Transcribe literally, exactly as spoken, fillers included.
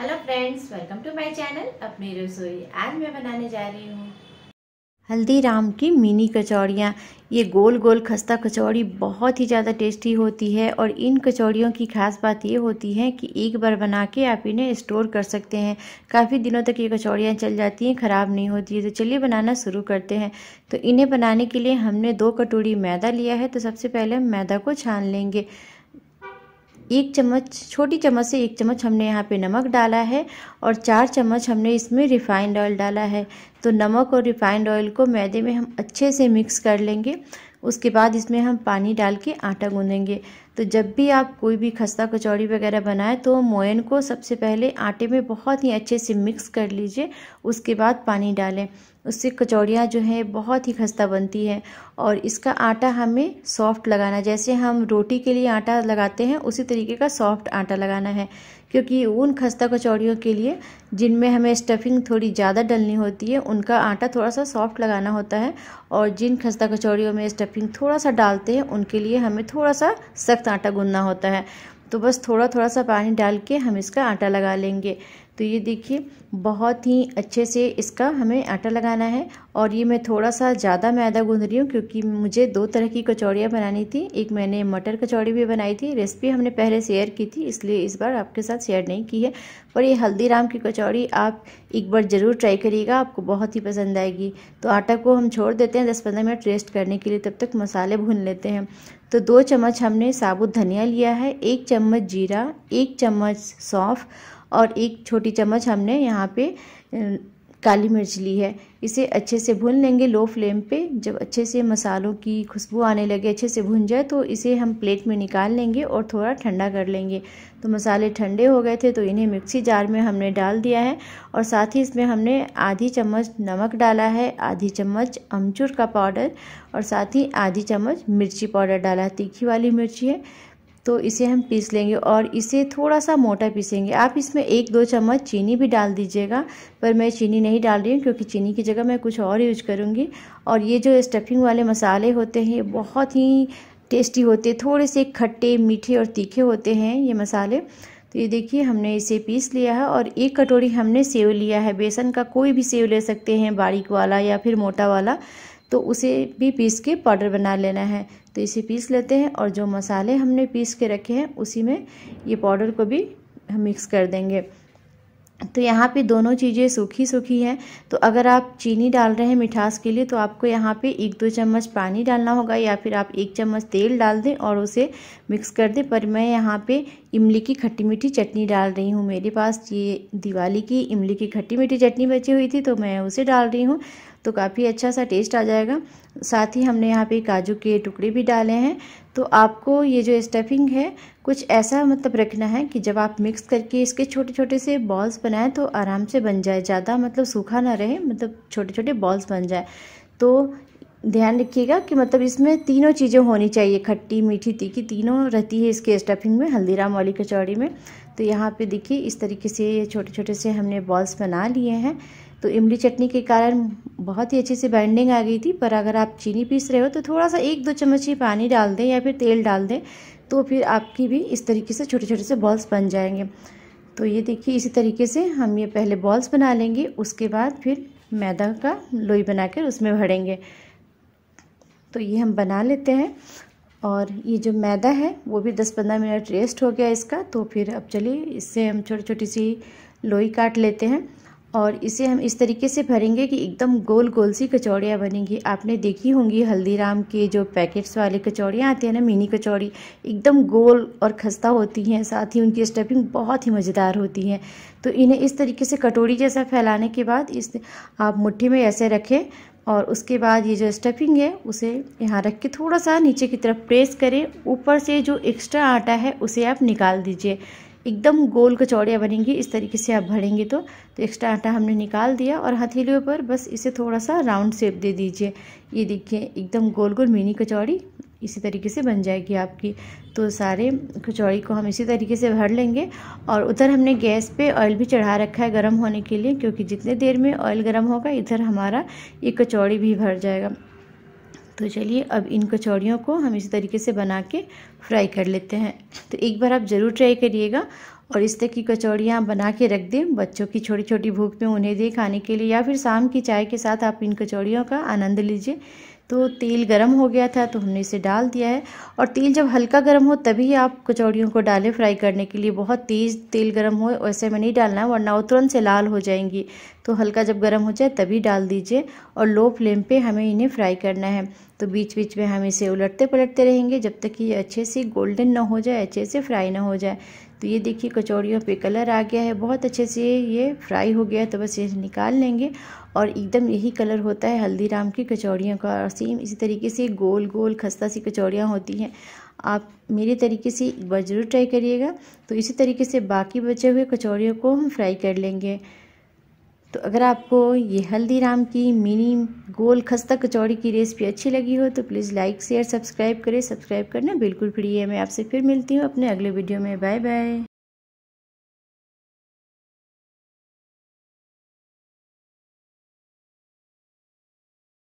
Hello friends, welcome to my channel अपनी रसोई। आज मैं बनाने जा रही हूँ हल्दीराम की मिनी कचौड़ियाँ। ये गोल गोल खस्ता कचौड़ी बहुत ही ज़्यादा टेस्टी होती है और इन कचौड़ियों की खास बात ये होती है कि एक बार बना के आप इन्हें स्टोर कर सकते हैं। काफ़ी दिनों तक ये कचौड़ियाँ चल जाती हैं, ख़राब नहीं होती है। तो चलिए बनाना शुरू करते हैं। तो इन्हें बनाने के लिए हमने दो कटोरी मैदा लिया है। तो सबसे पहले हम मैदा को छान लेंगे। एक चम्मच, छोटी चम्मच से एक चम्मच हमने यहाँ पे नमक डाला है और चार चम्मच हमने इसमें रिफाइंड ऑयल डाला है। तो नमक और रिफाइंड ऑयल को मैदे में हम अच्छे से मिक्स कर लेंगे। उसके बाद इसमें हम पानी डाल के आटा गूंदेंगे। तो जब भी आप कोई भी खस्ता कचौड़ी वगैरह बनाएं तो मोयन को सबसे पहले आटे में बहुत ही अच्छे से मिक्स कर लीजिए। उसके बाद पानी डालें, उससे कचौड़ियाँ जो है बहुत ही खस्ता बनती है। और इसका आटा हमें सॉफ्ट लगाना, जैसे हम रोटी के लिए आटा लगाते हैं उसी तरीके का सॉफ्ट आटा लगाना है, क्योंकि उन खस्ता कचौड़ियों के लिए जिनमें हमें स्टफिंग थोड़ी ज़्यादा डलनी होती है उनका आटा थोड़ा सा सॉफ्ट लगाना होता है। और जिन खस्ता कचौड़ियों में स्टफिंग थोड़ा सा डालते हैं उनके लिए हमें थोड़ा सा सख्त आटा गूंदना होता है। तो बस थोड़ा थोड़ा सा पानी डाल के हम इसका आटा लगा लेंगे। तो ये देखिए बहुत ही अच्छे से इसका हमें आटा लगाना है। और ये मैं थोड़ा सा ज़्यादा मैदा गूंद रही हूँ क्योंकि मुझे दो तरह की कचौड़ियाँ बनानी थी। एक मैंने मटर कचौड़ी भी बनाई थी, रेसिपी हमने पहले शेयर की थी इसलिए इस बार आपके साथ शेयर नहीं की है। पर ये हल्दीराम की कचौड़ी आप एक बार ज़रूर ट्राई करिएगा, आपको बहुत ही पसंद आएगी। तो आटा को हम छोड़ देते हैं दस पंद्रह मिनट रेस्ट करने के लिए। तब तक मसाले भून लेते हैं। तो दो चम्मच हमने साबुत धनिया लिया है, एक चम्मच जीरा, एक चम्मच सौंफ और एक छोटी चम्मच हमने यहाँ पे काली मिर्च ली है। इसे अच्छे से भून लेंगे लो फ्लेम पे। जब अच्छे से मसालों की खुशबू आने लगे, अच्छे से भुन जाए तो इसे हम प्लेट में निकाल लेंगे और थोड़ा ठंडा कर लेंगे। तो मसाले ठंडे हो गए थे तो इन्हें मिक्सी जार में हमने डाल दिया है। और साथ ही इसमें हमने आधी चम्मच नमक डाला है, आधी चम्मच अमचूर का पाउडर और साथ ही आधी चम्मच मिर्ची पाउडर डाला है, तीखी वाली मिर्ची है। तो इसे हम पीस लेंगे और इसे थोड़ा सा मोटा पीसेंगे। आप इसमें एक दो चम्मच चीनी भी डाल दीजिएगा, पर मैं चीनी नहीं डाल रही हूँ क्योंकि चीनी की जगह मैं कुछ और यूज करूँगी। और ये जो स्टफिंग वाले मसाले होते हैं ये बहुत ही टेस्टी होते हैं, थोड़े से खट्टे, मीठे और तीखे होते हैं ये मसाले। तो ये देखिए हमने इसे पीस लिया है। और एक कटोरी हमने सेव लिया है, बेसन का कोई भी सेव ले सकते हैं, बारीक वाला या फिर मोटा वाला। तो उसे भी पीस के पाउडर बना लेना है। तो इसे पीस लेते हैं और जो मसाले हमने पीस के रखे हैं उसी में ये पाउडर को भी हम मिक्स कर देंगे। तो यहाँ पे दोनों चीज़ें सूखी सूखी हैं। तो अगर आप चीनी डाल रहे हैं मिठास के लिए तो आपको यहाँ पे एक दो चम्मच पानी डालना होगा या फिर आप एक चम्मच तेल डाल दें और उसे मिक्स कर दें। पर मैं यहाँ पे इमली की खट्टी मीठी चटनी डाल रही हूँ। मेरे पास ये दिवाली की इमली की खट्टी मीठी चटनी बची हुई थी तो मैं उसे डाल रही हूँ, तो काफ़ी अच्छा सा टेस्ट आ जाएगा। साथ ही हमने यहाँ पे काजू के टुकड़े भी डाले हैं। तो आपको ये जो स्टफिंग है कुछ ऐसा मतलब रखना है कि जब आप मिक्स करके इसके छोटे छोटे से बॉल्स बनाएं तो आराम से बन जाए, ज़्यादा मतलब सूखा ना रहे, मतलब छोटे छोटे बॉल्स बन जाए। तो ध्यान रखिएगा कि मतलब इसमें तीनों चीज़ें होनी चाहिए, खट्टी, मीठी, तीखी, तीनों रहती है इसके स्टफिंग में, हल्दीराम वाली कचौड़ी में। तो यहाँ पे देखिए इस तरीके से ये छोटे छोटे से हमने बॉल्स बना लिए हैं। तो इमली चटनी के कारण बहुत ही अच्छे से बाइंडिंग आ गई थी। पर अगर आप चीनी पीस रहे हो तो थोड़ा सा एक दो चम्मच ही पानी डाल दें या फिर तेल डाल दें, तो फिर आपकी भी इस तरीके से छोटे छोटे से बॉल्स बन जाएंगे। तो ये देखिए इसी तरीके से हम ये पहले बॉल्स बना लेंगे, उसके बाद फिर मैदा का लोई बनाकर उसमें भरेंगे। तो ये हम बना लेते हैं। और ये जो मैदा है वो भी दस पंद्रह मिनट रेस्ट हो गया इसका। तो फिर अब चलिए इससे हम छोटी छोटी सी लोई काट लेते हैं और इसे हम इस तरीके से भरेंगे कि एकदम गोल गोल सी कचौड़ियाँ बनेंगी। आपने देखी होंगी हल्दीराम के जो पैकेट्स वाली कचौड़ियाँ आती हैं ना, मिनी कचौड़ी, एकदम गोल और खस्ता होती हैं, साथ ही उनकी स्टफिंग बहुत ही मज़ेदार होती है। तो इन्हें इस तरीके से कटोरी जैसा फैलाने के बाद इस आप मुट्ठी में ऐसे रखें और उसके बाद ये जो स्टफिंग है उसे यहाँ रख के थोड़ा सा नीचे की तरफ प्रेस करें। ऊपर से जो एक्स्ट्रा आटा है उसे आप निकाल दीजिए। एकदम गोल कचौड़ियाँ बनेंगी, इस तरीके से आप भरेंगे। तो, तो एक्स्ट्रा आटा हमने निकाल दिया और हथेलियों पर बस इसे थोड़ा सा राउंड शेप दे दीजिए। ये देखिए एकदम गोल गोल मिनी कचौड़ी इसी तरीके से बन जाएगी आपकी। तो सारे कचौड़ी को हम इसी तरीके से भर लेंगे। और उधर हमने गैस पे ऑयल भी चढ़ा रखा है गर्म होने के लिए, क्योंकि जितने देर में ऑयल गर्म होगा इधर हमारा ये कचौड़ी भी भर जाएगा। तो चलिए अब इन कचौड़ियों को हम इसी तरीके से बना के फ्राई कर लेते हैं। तो एक बार आप ज़रूर ट्राई करिएगा और इस तरह की कचौड़ियाँ बना के रख दें। बच्चों की छोटी छोटी भूख में उन्हें दें खाने के लिए, या फिर शाम की चाय के साथ आप इन कचौड़ियों का आनंद लीजिए। तो तेल गरम हो गया था तो हमने इसे डाल दिया है, और तेल जब हल्का गरम हो तभी आप कचौड़ियों को डालें फ्राई करने के लिए। बहुत तेज़ तेल गरम हो वैसे में नहीं डालना, वरना वो तुरंत से लाल हो जाएंगी। तो हल्का जब गरम हो जाए तभी डाल दीजिए, और लो फ्लेम पे हमें इन्हें फ्राई करना है। तो बीच बीच में हम इसे उलटते पलटते रहेंगे जब तक कि ये अच्छे से गोल्डन ना हो जाए, अच्छे से फ्राई ना हो जाए। तो ये देखिए कचौड़ियों पे कलर आ गया है, बहुत अच्छे से ये फ्राई हो गया है। तो बस ये निकाल लेंगे, और एकदम यही कलर होता है हल्दीराम की कचौड़ियों का। और सेम इसी तरीके से गोल गोल खस्ता सी कचौड़ियाँ होती हैं। आप मेरे तरीके से एक बार ज़रूर ट्राई करिएगा। तो इसी तरीके से बाकी बचे हुए कचौड़ियों को हम फ्राई कर लेंगे। तो अगर आपको ये हल्दीराम की मिनी गोल खस्ता कचौड़ी की रेसिपी अच्छी लगी हो तो प्लीज़ लाइक शेयर सब्सक्राइब करें। सब्सक्राइब करना बिल्कुल फ्री है। मैं आपसे फिर मिलती हूँ अपने अगले वीडियो में। Bye bye.